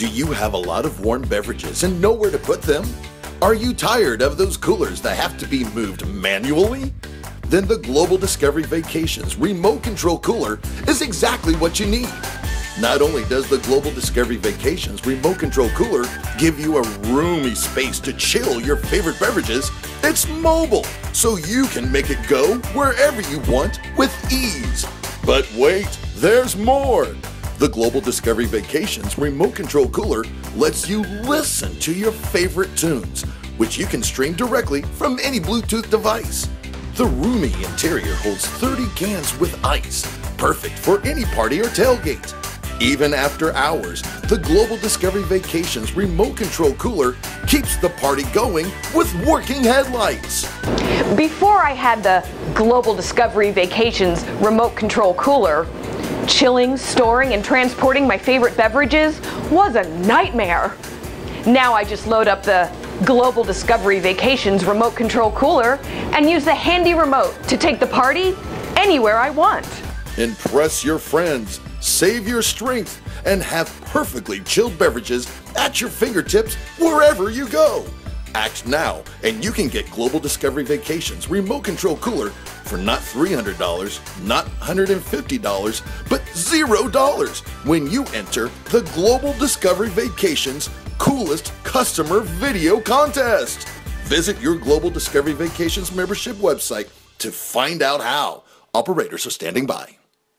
Do you have a lot of warm beverages and nowhere to put them? Are you tired of those coolers that have to be moved manually? Then the Global Discovery Vacations Remote Control Cooler is exactly what you need. Not only does the Global Discovery Vacations Remote Control Cooler give you a roomy space to chill your favorite beverages, it's mobile, so you can make it go wherever you want with ease. But wait, there's more! The Global Discovery Vacations Remote Control Cooler lets you listen to your favorite tunes, which you can stream directly from any Bluetooth device. The roomy interior holds 30 cans with ice, perfect for any party or tailgate. Even after hours, the Global Discovery Vacations Remote Control Cooler keeps the party going with working headlights. Before I had the Global Discovery Vacations Remote Control Cooler, chilling, storing, and transporting my favorite beverages was a nightmare. Now I just load up the Global Discovery Vacations Remote Control Cooler and use the handy remote to take the party anywhere I want. Impress your friends, save your strength, and have perfectly chilled beverages at your fingertips wherever you go. Act now, and you can get Global Discovery Vacations Remote Control Cooler for not $300, not $150, but $0 when you enter the Global Discovery Vacations Coolest Customer Video Contest. Visit your Global Discovery Vacations membership website to find out how. Operators are standing by.